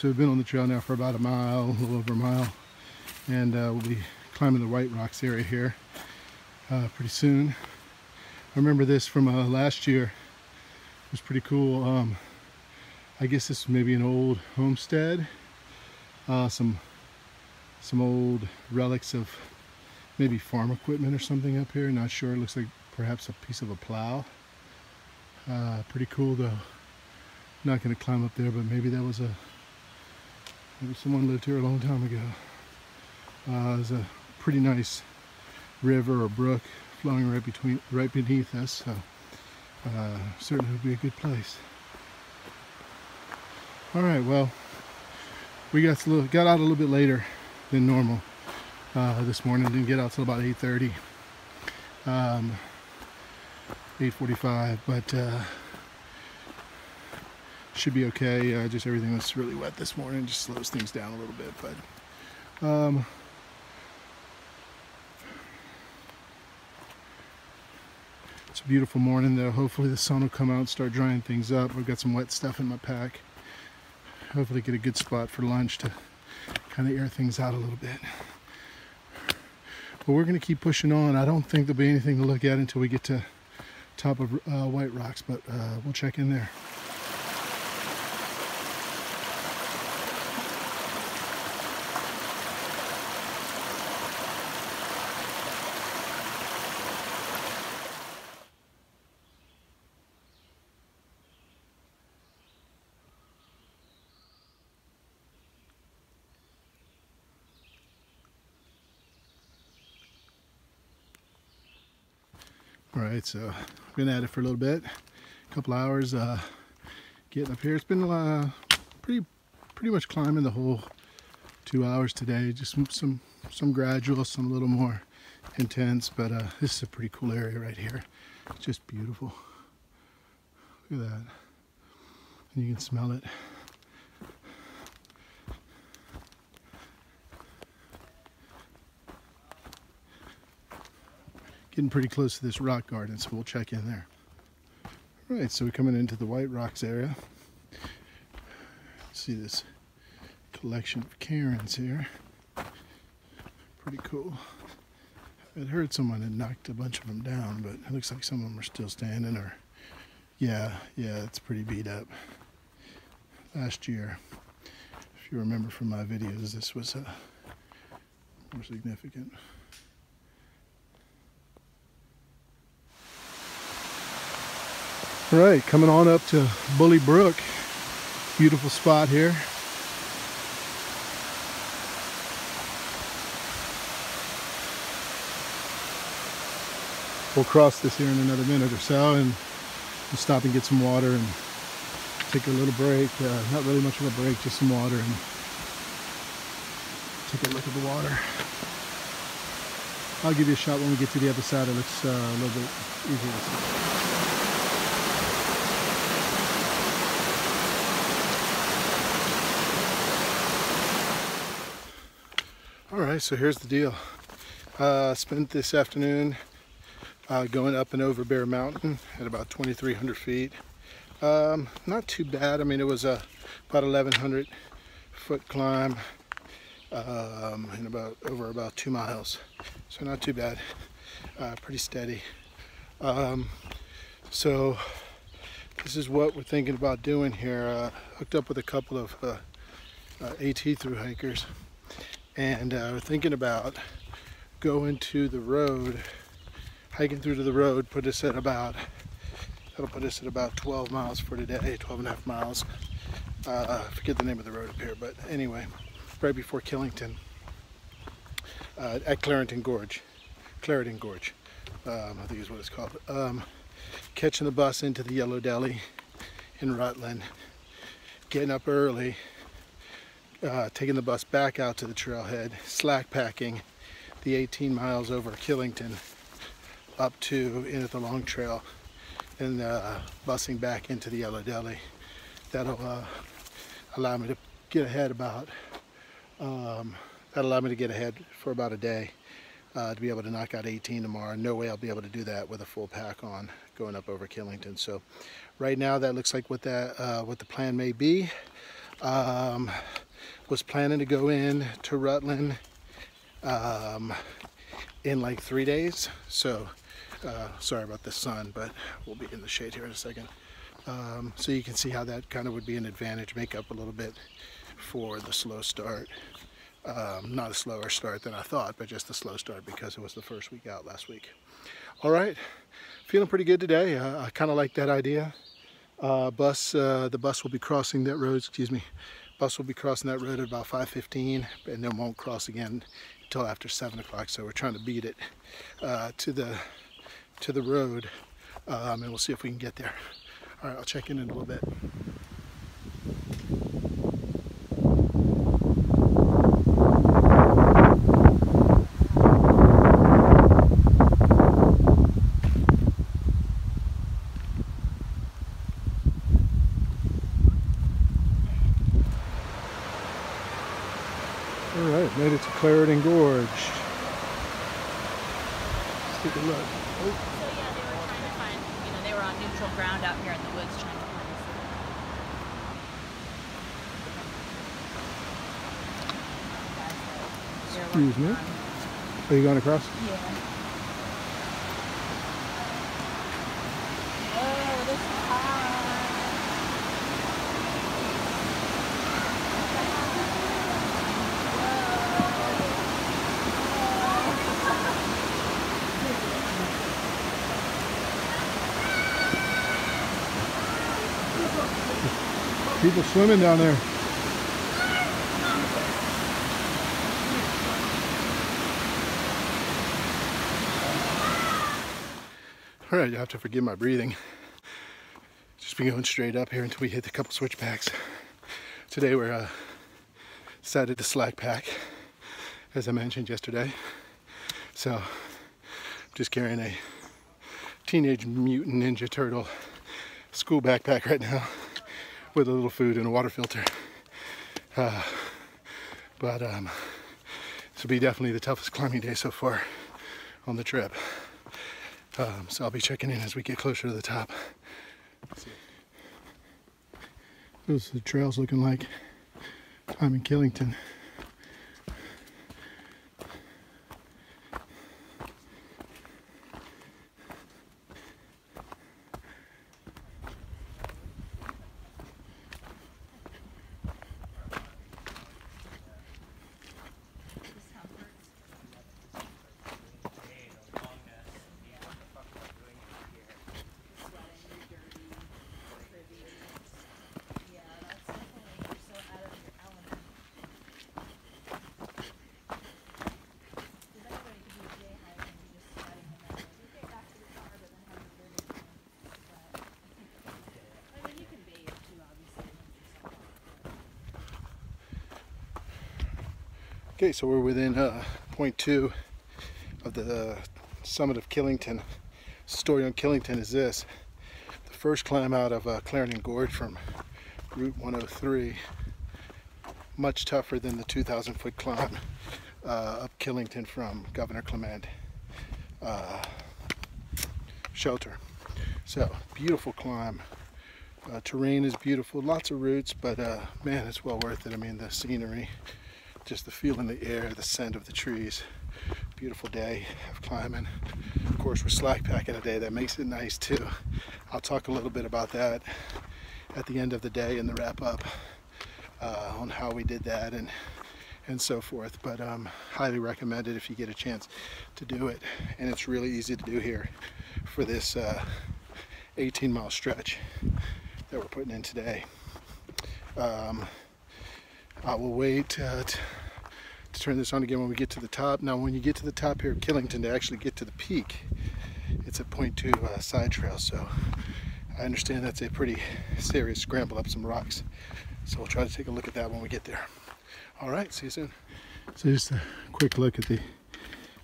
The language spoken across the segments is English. So we've been on the trail now for about a mile, a little over a mile, and we'll be climbing the White Rocks area here pretty soon. I remember this from last year. It was pretty cool. I guess this is maybe an old homestead, some old relics of maybe farm equipment or something up here. Not sure. It looks like perhaps a piece of a plow. Pretty cool though. Not going to climb up there, but maybe that was a, maybe someone lived here a long time ago. There's a pretty nice river or brook flowing right beneath us, so certainly would be a good place. All right, well, we got out a little bit later than normal this morning. Didn't get out till about 8:30, 8:45, but should be okay. Just everything was really wet this morning, just slows things down a little bit, but it's a beautiful morning though. Hopefully the sun will come out and start drying things up. I've got some wet stuff in my pack. Hopefully get a good spot for lunch to kind of air things out a little bit. But we're going to keep pushing on. I don't think there'll be anything to look at until we get to top of White Rocks, but we'll check in there. Alright, so I've been at it for a little bit, a couple hours getting up here. It's been pretty much climbing the whole 2 hours today, just some gradual, some a little more intense, but this is a pretty cool area right here. It's just beautiful. Look at that. And you can smell it. Getting pretty close to this rock garden, so we'll check in there. All right, so we're coming into the White Rocks area. See this collection of cairns here. Pretty cool. I'd heard someone had knocked a bunch of them down, but it looks like some of them are still standing. Or, yeah, it's pretty beat up. Last year, if you remember from my videos, this was more significant. All right, coming on up to Bully Brook. Beautiful spot here. We'll cross this here in another minute or so, and we'll stop and get some water and take a little break. Not really much of a break, just some water, and take a look at the water. I'll give you a shot when we get to the other side. It looks a little bit easier to see. Alright, so here's the deal. Spent this afternoon going up and over Bear Mountain at about 2,300 feet. Not too bad. I mean, it was about 1,100 foot climb and over about 2 miles. So not too bad. Pretty steady. So this is what we're thinking about doing here. Hooked up with a couple of AT through hikers. And we're thinking about going to the road, hiking through to the road, that'll put us at about 12 miles for today, 12 and a half miles. I forget the name of the road up here, but anyway, right before Killington, at Clarendon Gorge, I think is what it's called. Catching the bus into the Yellow Deli in Rutland, getting up early, taking the bus back out to the trailhead, slack packing the 18 miles over Killington up to in at the long trail, and busing back into the Yellow Deli. That'll allow me to get ahead for about a day to be able to knock out 18 tomorrow. No way I'll be able to do that with a full pack on going up over Killington. So right now that looks like what the plan may be. Was planning to go in to Rutland in like 3 days. So sorry about the sun, but we'll be in the shade here in a second. So you can see how that kind of would be an advantage, make up a little bit for the slow start. Not a slower start than I thought, but just a slow start because it was the first week out last week. All right, feeling pretty good today. I kind of like that idea. The bus will be crossing that road, excuse me. Bus will be crossing that road at about 5:15 and then won't cross again until after 7 o'clock. So we're trying to beat it to the road, and we'll see if we can get there. All right, I'll check in a little bit. All right, made it to Clarendon Gorge. Let's take a look. Oh. So yeah, they were trying to find, you know, they were on neutral ground out here in the woods trying to find us. Excuse me. Are you going across? Yeah. Oh, this is hot. People swimming down there. All right, you have to forgive my breathing. Just been going straight up here until we hit a couple switchbacks. Today we're decided to slack pack, as I mentioned yesterday. So I'm just carrying a Teenage Mutant Ninja Turtle school backpack right now, with a little food and a water filter. But this will be definitely the toughest climbing day so far on the trip. So I'll be checking in as we get closer to the top. Let's see. Those are the trails looking like I'm in Killington. Okay, so we're within 0.2 of the summit of Killington. Story on Killington is this: the first climb out of Clarendon Gorge from Route 103, much tougher than the 2,000-foot climb up Killington from Governor Clement shelter. So beautiful climb. Terrain is beautiful, lots of roots, but man, it's well worth it. I mean, the scenery, just the feel in the air, the scent of the trees. Beautiful day of climbing. Of course, we're slack packing today. That makes it nice too. I'll talk a little bit about that at the end of the day in the wrap up on how we did that and so forth. But highly recommend it if you get a chance to do it. And it's really easy to do here for this 18-mile stretch that we're putting in today. I will wait to turn this on again when we get to the top. Now, when you get to the top here at Killington, to actually get to the peak, it's a 0.2 side trail. So I understand that's a pretty serious scramble up some rocks. So we'll try to take a look at that when we get there. All right, see you soon. So just a quick look at the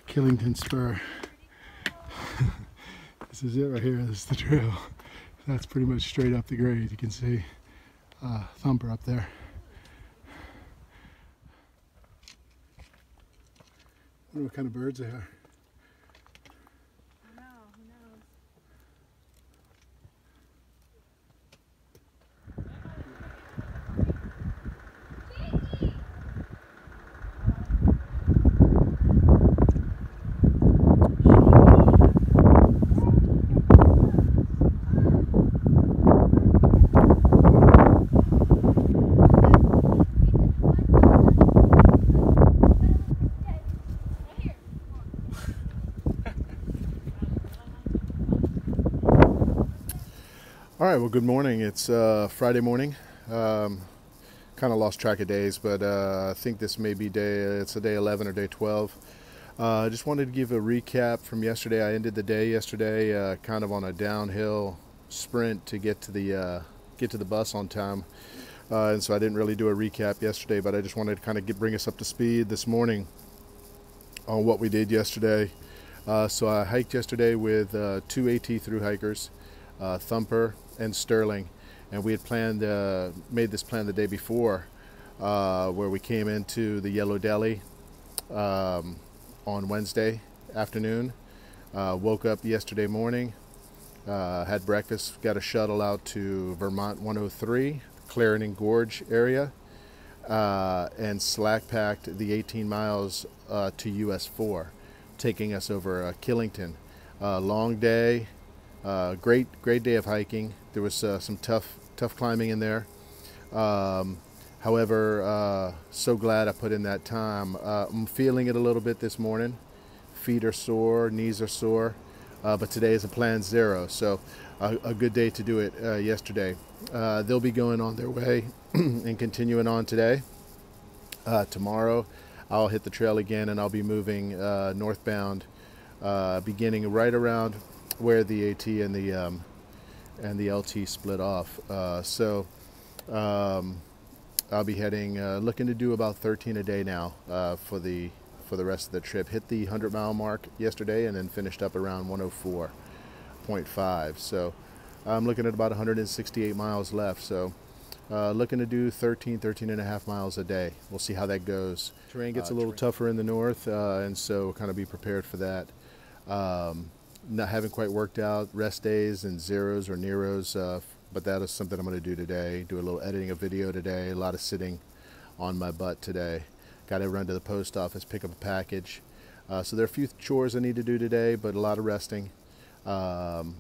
Killington Spur. This is it right here. This is the trail. That's pretty much straight up the grade. You can see Thumper up there. I wonder what kind of birds they are. I know, who knows? All right, well, good morning. It's Friday morning. Kind of lost track of days, but I think this may be day 11 or day 12. I just wanted to give a recap from yesterday. I ended the day yesterday kind of on a downhill sprint to get to the bus on time. And so I didn't really do a recap yesterday, but I just wanted to kind of bring us up to speed this morning on what we did yesterday. So I hiked yesterday with two AT through hikers, Thumper and Sterling, and we had planned, made this plan the day before, where we came into the Yellow Deli on Wednesday afternoon, woke up yesterday morning, had breakfast, got a shuttle out to Vermont 103, Clarendon Gorge area, and slack packed the 18 miles to US 4, taking us over Killington. Long day, great day of hiking. There was some tough climbing in there. However, so glad I put in that time. I'm feeling it a little bit this morning. Feet are sore, knees are sore, but today is a plan zero, so a good day to do it yesterday. They'll be going on their way and continuing on today. Tomorrow, I'll hit the trail again, and I'll be moving northbound, beginning right around where the AT and the LT split off. So I'll be heading, looking to do about 13 a day now for the rest of the trip. Hit the 100-mile mark yesterday, and then finished up around 104.5. So I'm looking at about 168 miles left. So. Looking to do 13 and a half miles a day. We'll see how that goes. Terrain gets a little tougher in the north, and so kind of be prepared for that. Not having quite worked out rest days and zeros or neros, but that is something I'm going to do today. Do a little editing of video today, a lot of sitting on my butt today. Got to run to the post office, pick up a package. So there are a few chores I need to do today, but a lot of resting. And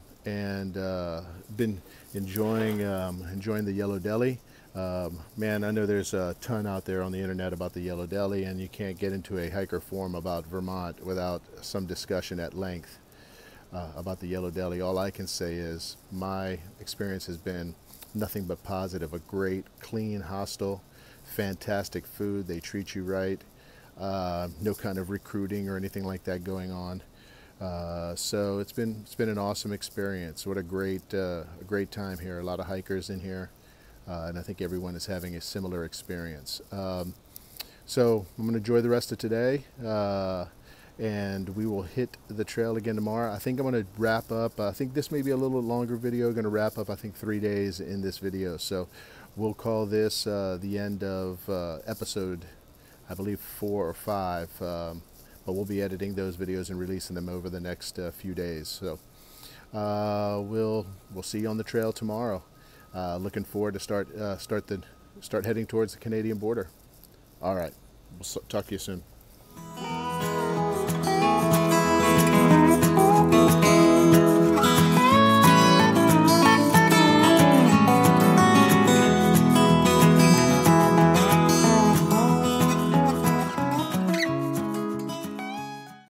been enjoying the Yellow Deli. Man, I know there's a ton out there on the internet about the Yellow Deli, and you can't get into a hiker forum about Vermont without some discussion at length about the Yellow Deli. All I can say is my experience has been nothing but positive. A great, clean hostel, fantastic food. They treat you right. No kind of recruiting or anything like that going on. So it's been an awesome experience. What a great time here. A lot of hikers in here, and I think everyone is having a similar experience. So I'm gonna enjoy the rest of today, and we will hit the trail again tomorrow. I think I'm gonna wrap up. I think this may be a little longer video. Gonna wrap up, I think, 3 days in this video. So we'll call this the end of episode, I believe, 4 or 5. But we'll be editing those videos and releasing them over the next few days. So we'll see you on the trail tomorrow. Looking forward to start heading towards the Canadian border. All right, we'll talk to you soon.